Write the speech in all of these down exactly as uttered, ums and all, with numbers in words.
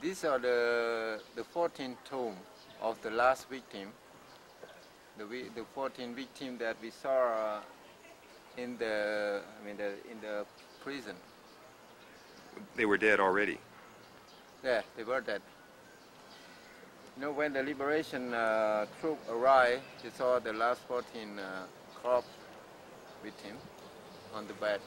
These are the, the fourteen tomb of the last victim, the, the fourteen victim that we saw uh, in the I mean the, in the prison. They were dead already. Yeah, they were dead. You know, when the liberation uh, troop arrived, they saw the last fourteen uh, corpse victim on the bed.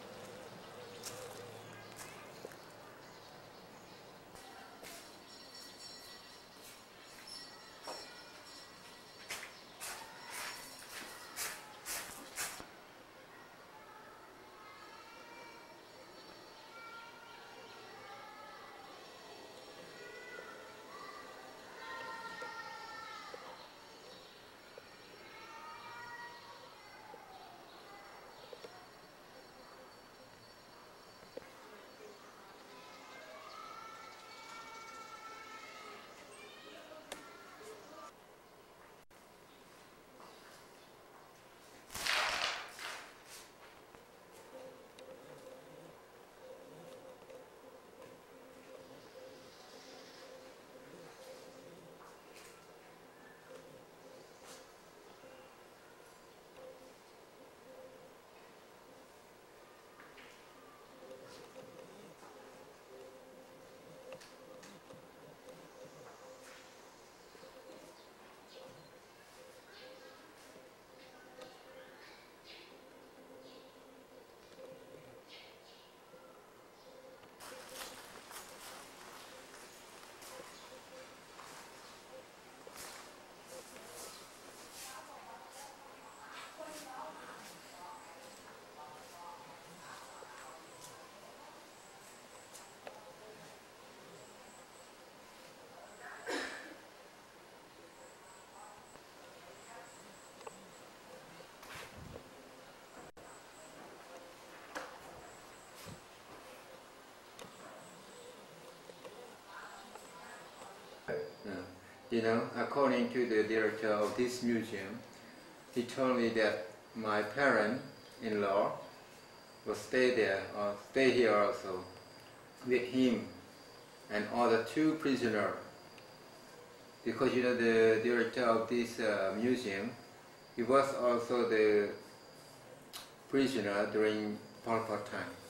You know, according to the director of this museum, he told me that my parent-in-law will stay there or stay here also with him and other two prisoners. Because you know, the director of this uh, museum, he was also the prisoner during Pol Pot time.